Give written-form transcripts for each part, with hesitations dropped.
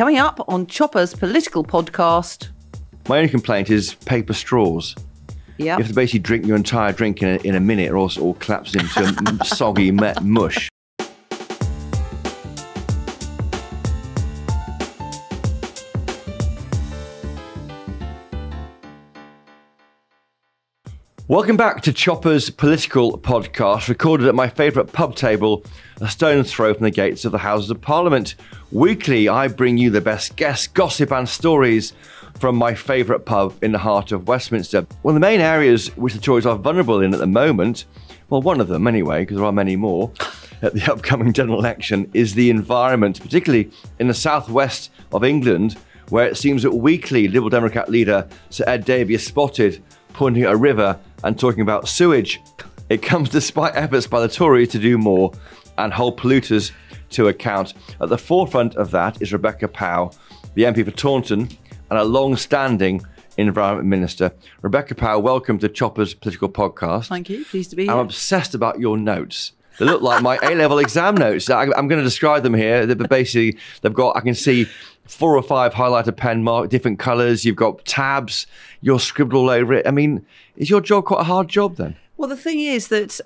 Coming up on Chopper's Political Podcast. My only complaint is paper straws. Yep. You have to basically drink your entire drink in a minute or else it all collapses into a soggy mush. Welcome back to Chopper's Political Podcast, recorded at my favourite pub table, a stone's throw from the gates of the Houses of Parliament. Weekly, I bring you the best guests, gossip and stories from my favourite pub in the heart of Westminster. One of the main areas which the Tories are vulnerable in at the moment, well, one of them anyway, because there are many more, at the upcoming general election, is the environment, particularly in the southwest of England, where it seems that weekly Liberal Democrat leader Sir Ed Davey is spotted pointing at a river and talking about sewage. It comes despite efforts by the Tories to do more and hold polluters to account. At the forefront of that is Rebecca Pow, the MP for Taunton and a long-standing Environment Minister. Rebecca Pow, welcome to Chopper's Political Podcast. Thank you, pleased to be here. I'm obsessed about your notes. They look like my A-level exam notes. I'm going to describe them here. But basically, they've got, I can see 4 or 5 highlighter pen mark, different colours. You've got tabs. You're scribbled all over it. I mean, is your job quite a hard job then? Well, the thing is that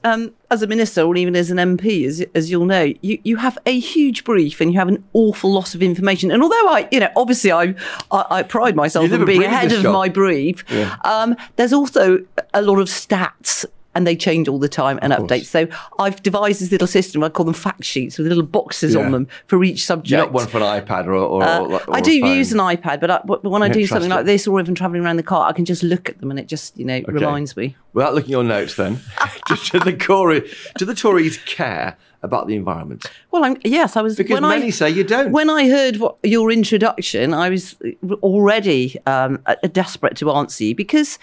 as a minister or even as an MP, as you'll know, you have a huge brief and you have an awful lot of information. And although I pride myself on being ahead of my brief, yeah. There's also a lot of stats. And they change all the time and update. So I've devised this little system. I call them fact sheets with little boxes on them for each subject. Not one for an iPad or I do use an iPad, but when I do something like this or even travelling around the car, I can just look at them and it just, you know, reminds me. Without looking at your notes then, do the Tories care about the environment? Well, yes, I was... Because many say you don't. When I heard your introduction, I was already desperate to answer you because...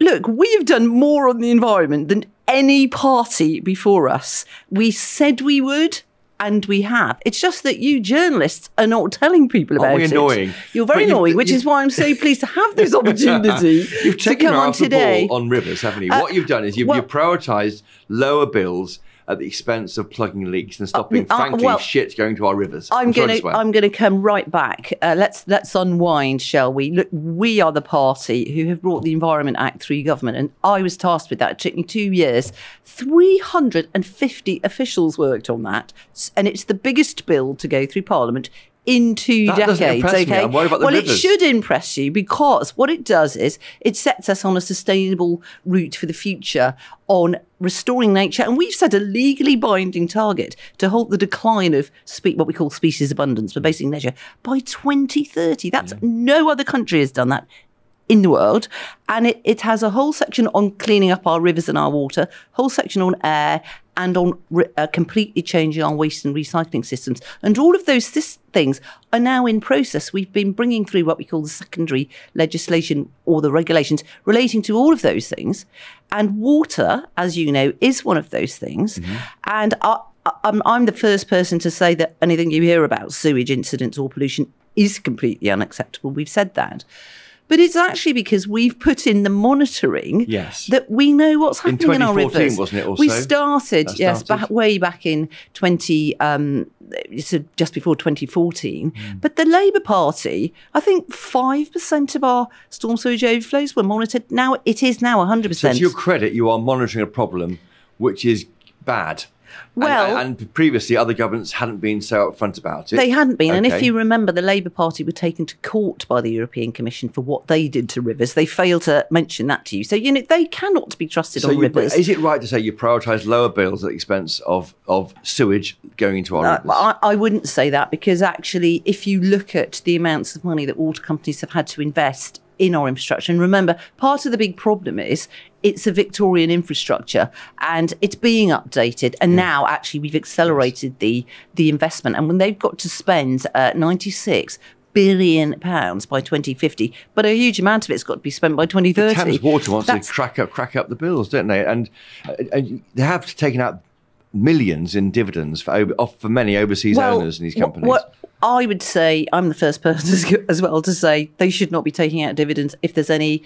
Look, we have done more on the environment than any party before us. We said we would, and we have. It's just that you journalists are not telling people about it. Annoying? You're very annoying, which is why I'm so pleased to have this opportunity. You've taken our ball on rivers, haven't you? What you've done is you've prioritised lower bills at the expense of plugging leaks and stopping, frankly, shit going to our rivers. I'm going to come right back. Let's unwind, shall we? Look, we are the party who have brought the Environment Act through government, and I was tasked with that. It took me 2 years. 350 officials worked on that, and it's the biggest bill to go through Parliament in 2 decades. That doesn't impress me. I'm worried about the rivers. It should impress you because what it does is it sets us on a sustainable route for the future on restoring nature. And we've set a legally binding target to halt the decline of what we call species abundance for basic nature by 2030. That's no other country has done that in the world. And it has a whole section on cleaning up our rivers and our water, whole section on air, and on completely changing our waste and recycling systems. And all of those things are now in process. We've been bringing through what we call the secondary legislation or the regulations relating to all of those things. And water, as you know, is one of those things. Mm-hmm. And I'm the first person to say that anything you hear about sewage incidents or pollution is completely unacceptable. We've said that. But it's actually because we've put in the monitoring that we know what's happening in our rivers. In 2014, wasn't it, also? We started, way back in just before 2014. Mm. But the Labour Party, I think 5% of our storm sewage overflows were monitored. Now it is now 100%. So to your credit, you are monitoring a problem which is bad. Well, and previously other governments hadn't been so upfront about it. They hadn't been. Okay. And if you remember, the Labour Party were taken to court by the European Commission for what they did to rivers. They failed to mention that to you. So, you know, they cannot be trusted on rivers. Is it right to say you prioritise lower bills at the expense of sewage going into our rivers? I wouldn't say that because actually, if you look at the amounts of money that water companies have had to invest in our infrastructure. And remember, part of the big problem is it's a Victorian infrastructure and it's being updated. And now actually we've accelerated the investment. And when they've got to spend £96 billion by 2050, but a huge amount of it's got to be spent by 2030. Thames Water wants to crack up the bills, don't they? And they have taken out millions in dividends for many overseas owners in these companies. I would say, I'm the first person as well to say they should not be taking out dividends if there's any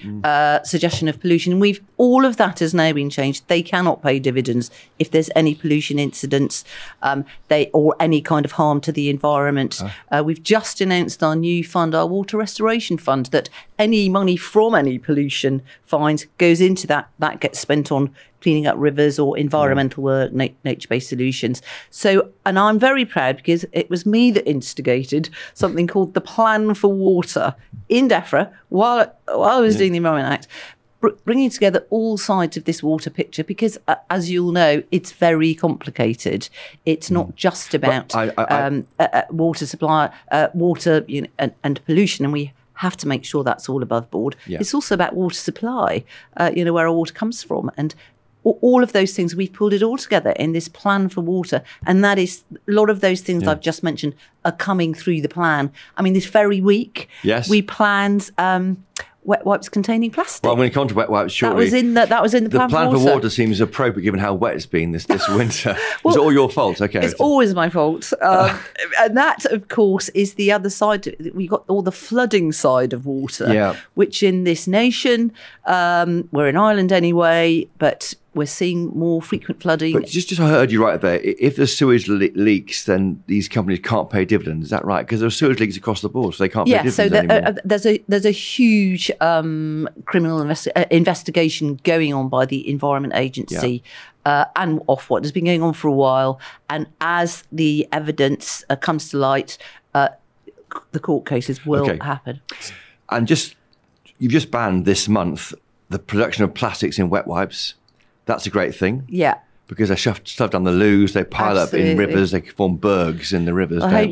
suggestion of pollution. And we've, all of that has now been changed. They cannot pay dividends if there's any pollution incidents or any kind of harm to the environment. We've just announced our new fund, our Water Restoration Fund, that any money from any pollution fines goes into that. That gets spent on cleaning up rivers or environmental work, nature-based solutions. So, and I'm very proud because it was me that instigated something called the Plan for Water in Defra while I was doing the Environment Act, bringing together all sides of this water picture because, as you'll know, it's very complicated. It's not just about water supply, water and pollution, and we have to make sure that's all above board. Yeah. It's also about water supply, where our water comes from, and all of those things. We've pulled it all together in this Plan for Water, and that is a lot of those things I've just mentioned are coming through the plan. I mean, this very week, we planned wet wipes containing plastic. Well, I'm going to come to wet wipes shortly. That was in the plan for water seems appropriate given how wet it's been this winter. Well, it's all your fault. Okay, it's always my fault. And that, of course, is the other side. We've got all the flooding side of water, which in this nation, we're in Ireland anyway, but we're seeing more frequent flooding. But just I heard you right there. If there's sewage leaks, then these companies can't pay dividends. Is that right? Because there are sewage leaks across the board, so they can't pay dividends anymore. Yeah, so there's a huge criminal investigation going on by the Environment Agency and Ofwat. It's been going on for a while. And as the evidence comes to light, the court cases will happen. And you've just banned this month the production of plastics in wet wipes. That's a great thing. Yeah. Because they're shoved down the loos, they pile up in rivers, they form bergs in the rivers. I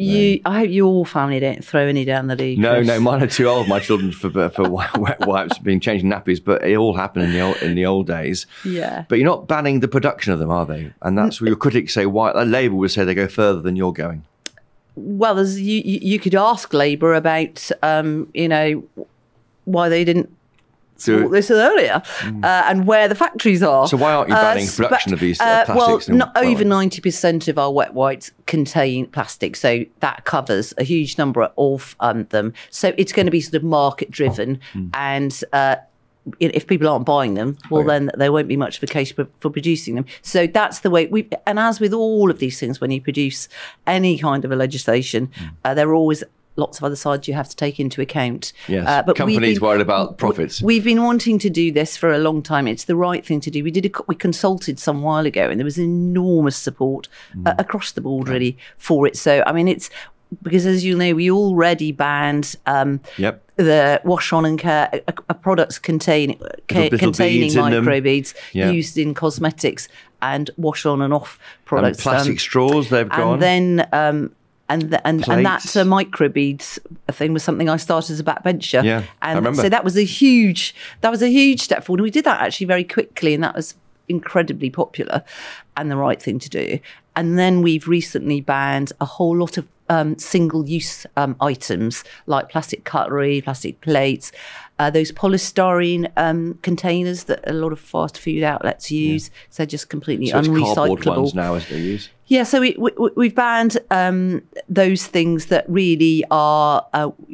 hope your family don't throw any down the loo. No, mine are too old, my children, for wet wipes, been changing nappies, but it all happened in the old days. Yeah. But you're not banning the production of them, are they? And that's where your critics say, why? Labour would say they go further than you're going. Well, you could ask Labour about, why they didn't support this earlier and where the factories are. So why aren't you banning production of these plastics? Well, over 90% of our wet wipes contain plastic, so that covers a huge number of them. So it's going to be sort of market driven, and if people aren't buying them, then there won't be much of a case for producing them. So that's the way we. And as with all of these things, when you produce any kind of a legislation, there are always lots of other sides you have to take into account. Yes, but companies worried about profits. We've been wanting to do this for a long time. It's the right thing to do. We consulted some while ago, and there was enormous support across the board, really, for it. So, I mean, it's because, as you know, we already banned the wash on and care products containing microbeads used in cosmetics and wash on and off products. And plastic straws, they've gone. And then... And that microbeads thing was something I started as a backbencher, and so that was a huge step forward. And we did that actually very quickly, and that was incredibly popular and the right thing to do. And then we've recently banned a whole lot of single-use items like plastic cutlery, plastic plates, those polystyrene containers that a lot of fast food outlets use. Yeah. So they're just completely unrecyclable. It's cardboard ones now as they use. Yeah, so we've banned those things that really are,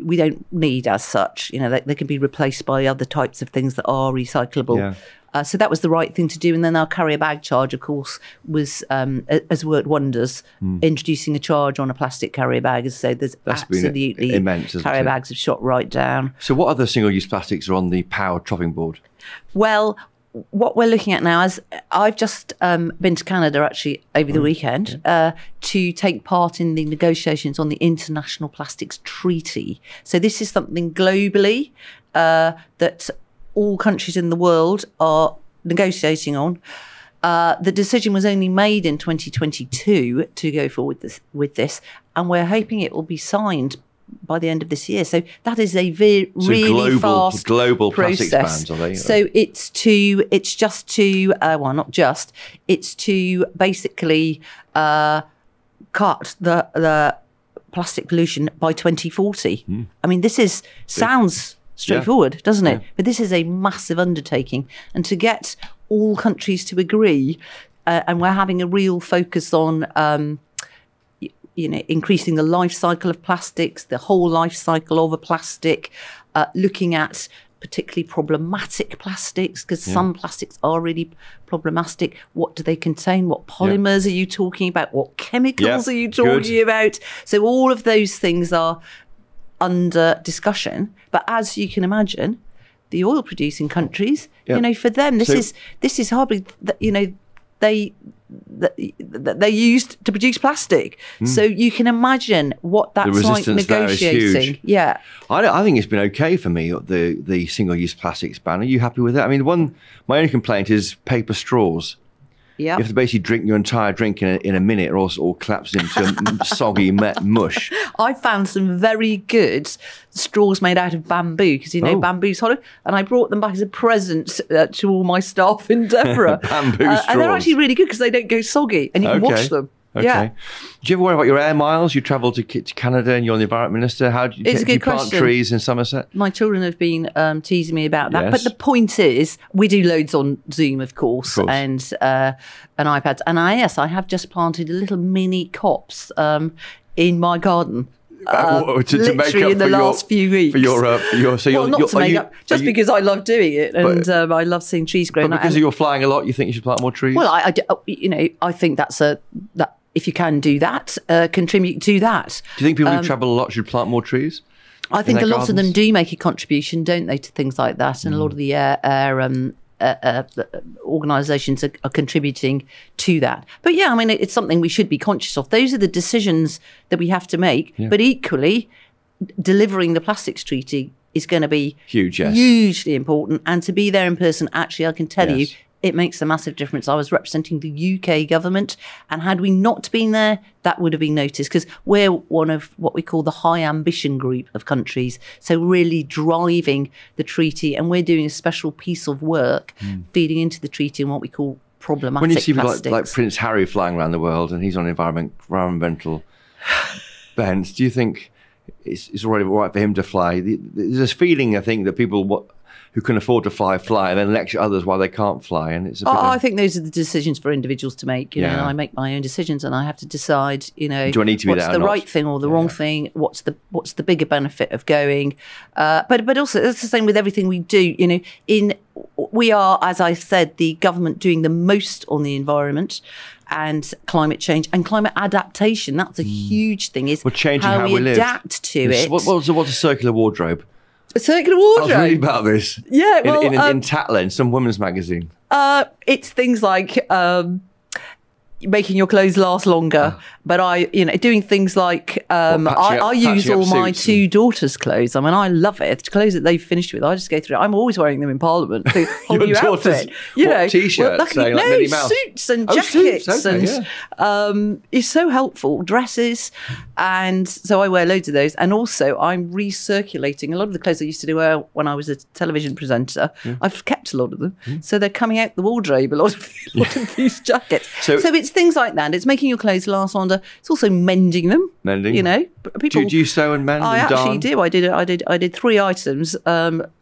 we don't need as such. They can be replaced by other types of things that are recyclable. Yeah. So that was the right thing to do. And then our carrier bag charge, of course, was has worked wonders. Introducing a charge on a plastic carrier bag, as I say, that's absolutely immense. Carrier bags have shot right down. So what other single-use plastics are on the Pow chopping board? Well, what we're looking at now is I've just been to Canada actually over the weekend to take part in the negotiations on the International Plastics Treaty. So this is something globally that all countries in the world are negotiating on. The decision was only made in 2022 to go forward with this, and we're hoping it will be signed by the end of this year. So that is a really fast global process. Plastics bans, are they? So it's to basically cut the plastic pollution by 2040. I mean, this sounds straightforward, doesn't it? But this is a massive undertaking, and to get all countries to agree, and we're having a real focus on increasing the life cycle of plastics, the whole life cycle of a plastic, looking at particularly problematic plastics, because some plastics are really problematic. What do they contain? What polymers are you talking about? What chemicals are you talking about? So all of those things are under discussion. But as you can imagine, the oil producing countries, you know, for them, this is hardly, you know, they're used to produce plastic. So you can imagine what that's like negotiating. Yeah. I think it's been okay for me, the single-use plastics ban. Are you happy with that? I mean, my only complaint is paper straws. Yeah. You have to basically drink your entire drink in a minute, or else it all collapses into soggy mush. I found some very good straws made out of bamboo, because you know bamboo's hollow, and I brought them back as a present to all my staff in Defra. Bamboo straws. And they're actually really good because they don't go soggy, and you can wash them. Okay. Yeah. Do you ever worry about your air miles? You travel to Canada and you're the Environment Minister. How do you, plant trees in Somerset? My children have been teasing me about that. But the point is, we do loads on Zoom, of course. And iPads. And I have just planted a little mini copse in my garden. To make up in the last few weeks. Just because I love doing it, and I love seeing trees growing. But because you're flying a lot, you think you should plant more trees? Well, you know, I think that's that if you can do that, contribute to that. Do you think people who travel a lot should plant more trees? I think a lot of them do make a contribution, don't they, to things like that? And a lot of the organisations are contributing to that. But yeah, I mean, it's something we should be conscious of. Those are the decisions that we have to make. Yeah. But equally, delivering the plastics treaty is going to be hugely important. And to be there in person, actually, I can tell you, it makes a massive difference. I was representing the UK government, and had we not been there, that would have been noticed, because we're one of what we call the high ambition group of countries. So really driving the treaty, and we're doing a special piece of work feeding into the treaty and what we call problematic plastics. When you see people like Prince Harry flying around the world, and he's on environmental bans, do you think it's already right for him to fly? There's this feeling, I think, that people who can afford to fly, and then lecture others why they can't fly. And it's a bit I think those are the decisions for individuals to make. You know, and I make my own decisions, and I have to decide, you know, what's the right thing or the wrong thing? What's the bigger benefit of going? But also, it's the same with everything we do. You know, we are, as I said, the government doing the most on the environment and climate change and climate adaptation. That's a huge thing. Is changing how we live. Adapt to it. What's a circular wardrobe? A circular wardrobe. I was reading about this. Yeah, well, in Tatler, in some women's magazine. It's things like making your clothes last longer, but you know, doing things like I use all my two daughters' clothes. I mean, I love it. The clothes that they've finished with, I just go through. I'm always wearing them in Parliament. Your daughters, you know, t-shirts, well, like suits and jackets, it's so helpful. Dresses, and so I wear loads of those. And also, I'm recirculating a lot of the clothes I used to wear when I was a television presenter. I've kept a lot of them, so they're coming out the wardrobe. A lot of these jackets. So it's things like that. It's making your clothes last longer. It's also mending them. Mending, you know. People, do you sew and mend? I actually do. I did three items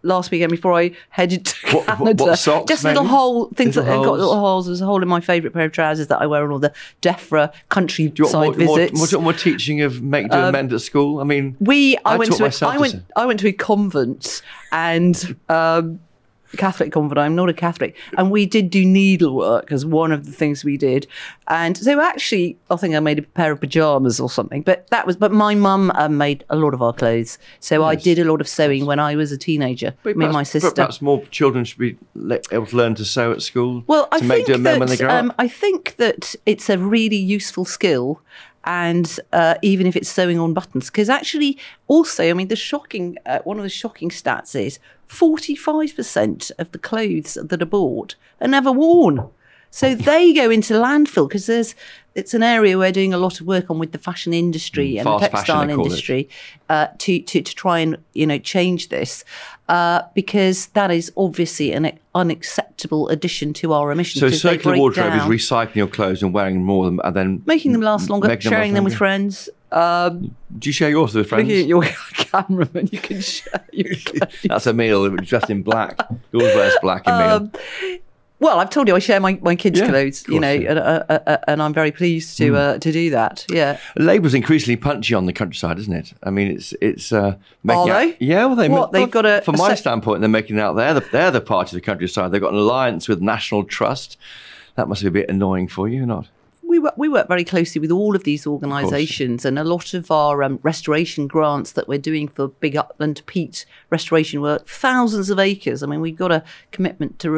last weekend before I headed to Canada. What socks? Just little things that got little holes. There's a hole in my favourite pair of trousers that I wear on all the Defra countryside visits. More teaching of make do and mend at school. I mean, I went to a convent and. Catholic convent. I'm not a Catholic, and we did do needlework as one of the things we did. And so, actually, I think I made a pair of pajamas or something. But my mum made a lot of our clothes, so I did a lot of sewing when I was a teenager. Me and my sister. But perhaps more children should be able to learn to sew at school. Well, I think that it's a really useful skill. And even if it's sewing on buttons, because actually also, I mean, one of the shocking stats is 45% of the clothes that are bought are never worn. So they go into landfill, because it's an area we're doing a lot of work on with the fashion industry and the textile industry to try and, you know, change this because that is obviously an unacceptable addition to our emissions. So circular wardrobe is recycling your clothes and wearing more of them and then making them last longer, sharing them with friends. Do you share yours with friends? Looking at your cameraman, you can share your clothes. That's a meal dressed in black. Yours wears black in meal. Well, I've told you, I share my kids' clothes, you know, and I'm very pleased to do that. Yeah, Labour's increasingly punchy on the countryside, isn't it? I mean, it's making out, yeah, well, from my standpoint, they're making out they're the party of the countryside. They've got an alliance with National Trust. That must be a bit annoying for you, not? We work very closely with all of these organisations, and a lot of our restoration grants that we're doing for big upland peat restoration work, thousands of acres. I mean, we've got a commitment to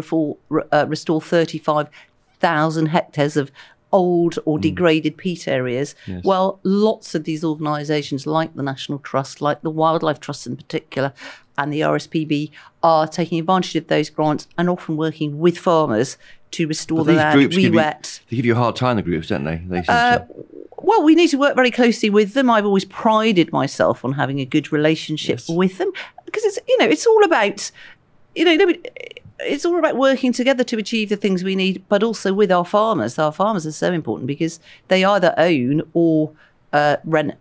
restore 35,000 hectares of old or degraded peat areas. Yes. Well, lots of these organisations, like the National Trust, like the Wildlife Trust in particular, and the RSPB, are taking advantage of those grants and often working with farmers to restore the land, re-wet. They give you a hard time, the groups, don't they? Well, we need to work very closely with them. I've always prided myself on having a good relationship with them, because it's all about working together to achieve the things we need, but also with our farmers. Our farmers are so important because they either own or tenant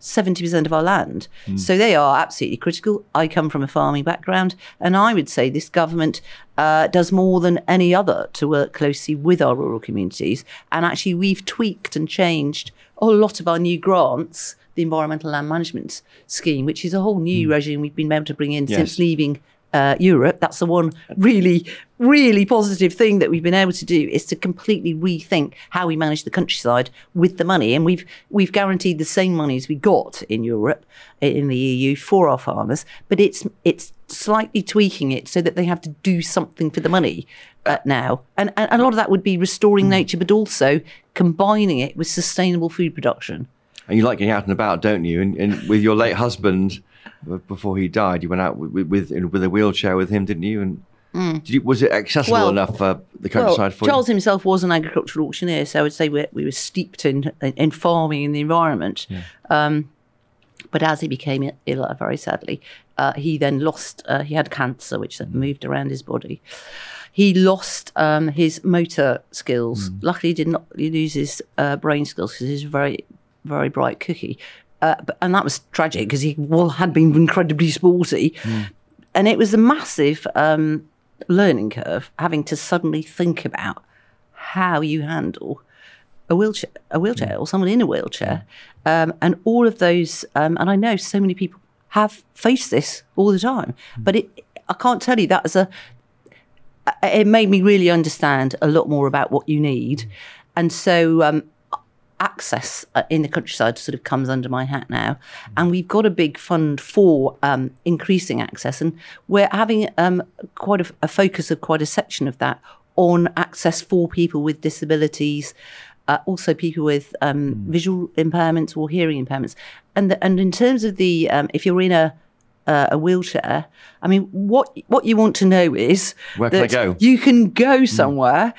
70% of our land. So they are absolutely critical. I come from a farming background, and I would say this government does more than any other to work closely with our rural communities. And actually, we've tweaked and changed a lot of our new grants, the Environmental Land Management Scheme, which is a whole new regime we've been able to bring in since leaving Europe. That's the one really, really positive thing that we've been able to do, is to completely rethink how we manage the countryside with the money. And we've guaranteed the same money as we got in Europe, in the EU, for our farmers, but it's slightly tweaking it so that they have to do something for the money now. And a lot of that would be restoring nature, but also combining it with sustainable food production. And you like getting out and about, don't you? And with your late husband, before he died, you went out with a wheelchair with him, didn't you? And was it accessible enough for the countryside for you? Charles himself was an agricultural auctioneer, so I would say we were steeped in farming and the environment. Yeah. But as he became ill, very sadly, he then lost, he had cancer, which then moved around his body. He lost his motor skills. Luckily, he did not lose his brain skills, because he's a very, very bright cookie. And that was tragic, because he had been incredibly sporty. And it was a massive learning curve, having to suddenly think about how you handle a wheelchair or someone in a wheelchair. And all of those, and I know so many people have faced this all the time, but I can't tell you, it made me really understand a lot more about what you need. And so, access in the countryside sort of comes under my hat now, and we've got a big fund for increasing access, and we're having quite a focus of quite a section of that on access for people with disabilities, also people with visual impairments or hearing impairments, and in terms of the if you're in a wheelchair, I mean, what you want to know is where can I go? You can go somewhere.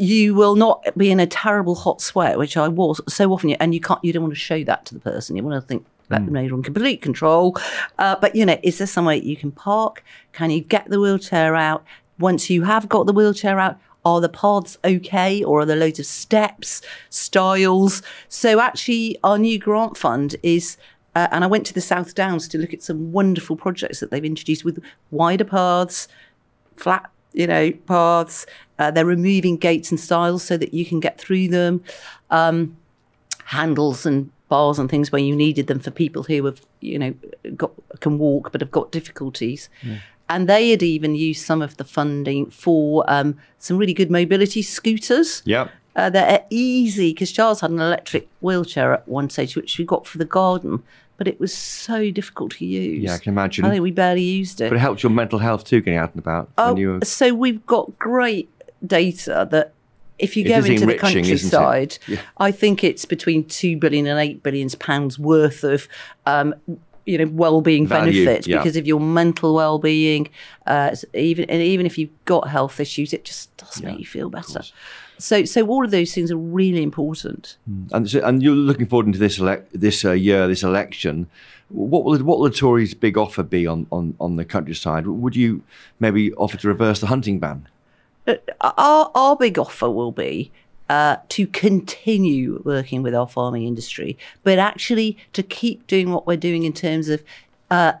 You will not be in a terrible hot sweat, which I was so often. And you don't want to show that to the person. You want to think, let them know you're on complete control. But you know, is there somewhere you can park? Can you get the wheelchair out? Once you have got the wheelchair out, are the paths okay, or are there loads of steps, stiles? So actually, our new grant fund is. And I went to the South Downs to look at some wonderful projects that they've introduced with wider paths, flat, paths. They're removing gates and stiles so that you can get through them, handles and bars and things where you needed them for people who have, can walk but have got difficulties. Yeah. And they had even used some of the funding for some really good mobility scooters. Yeah. That are easy, because Charles had an electric wheelchair at one stage, which we got for the garden, but it was so difficult to use. Yeah, I can imagine. I think we barely used it. But it helped your mental health too, getting out and about. So we've got great data that if you go into the countryside, I think it's between £2 billion and £8 billion worth of well-being benefits, because of your mental well-being, even if you've got health issues, it just does make you feel better. So all of those things are really important. And you're looking forward into this election. What will the Tories' big offer be on the countryside? Would you maybe offer to reverse the hunting ban? Our big offer will be to continue working with our farming industry, but actually to keep doing what we're doing in terms of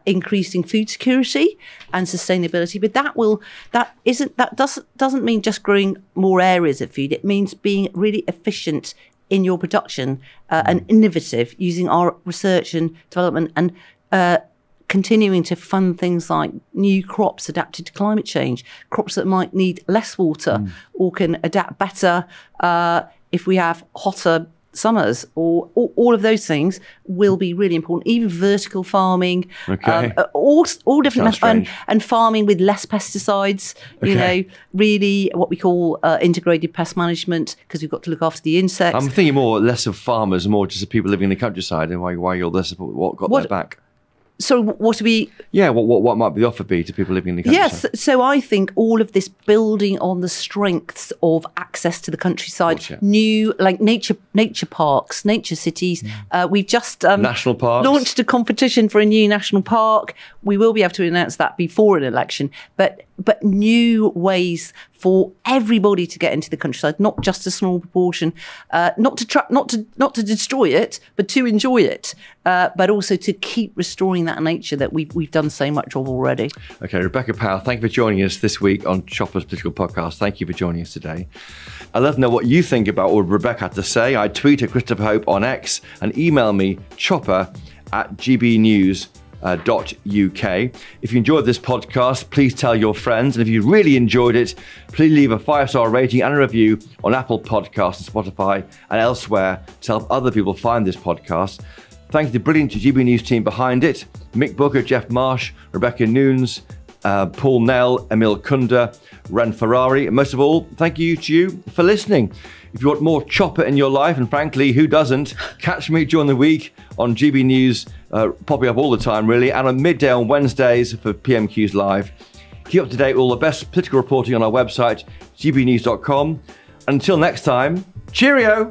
increasing food security and sustainability, but that doesn't mean just growing more areas of food. It means being really efficient in your production and innovative, using our research and development, and continuing to fund things like new crops adapted to climate change, crops that might need less water or can adapt better if we have hotter summers, or all of those things will be really important. Even vertical farming, all different, and farming with less pesticides, you know, really what we call integrated pest management, because we've got to look after the insects. I'm thinking more less of farmers, more just of people living in the countryside, and why you're less about what got their back. So what do we... Yeah, what might the offer be to people living in the countryside? Yes, so I think all of this building on the strengths of access to the countryside, new, like nature parks, nature cities. We've just launched a competition for a new national park. We will be able to announce that before an election, but new ways for everybody to get into the countryside, not just a small proportion, not to destroy it, but to enjoy it, but also to keep restoring that nature that we've done so much of already. Okay, Rebecca Pow, thank you for joining us this week on Chopper's Political Podcast. Thank you for joining us today. I'd love to know what you think about what Rebecca had to say. I tweet at Christopher Hope on X and email me chopper@gbnews.uk. If you enjoyed this podcast, please tell your friends. And if you really enjoyed it, please leave a 5-star rating and a review on Apple Podcasts and Spotify and elsewhere to help other people find this podcast. Thank you to the brilliant GB News team behind it: Mick Booker, Jeff Marsh, Rebecca Nunes, Paul Nell, Emil Kunda, Ren Ferrari. And most of all, thank you to you for listening. If you want more Chopper in your life, and frankly, who doesn't, catch me during the week on GB News, popping up all the time, really, and on midday on Wednesdays for PMQs Live. Keep up to date with all the best political reporting on our website, gbnews.com. Until next time, cheerio!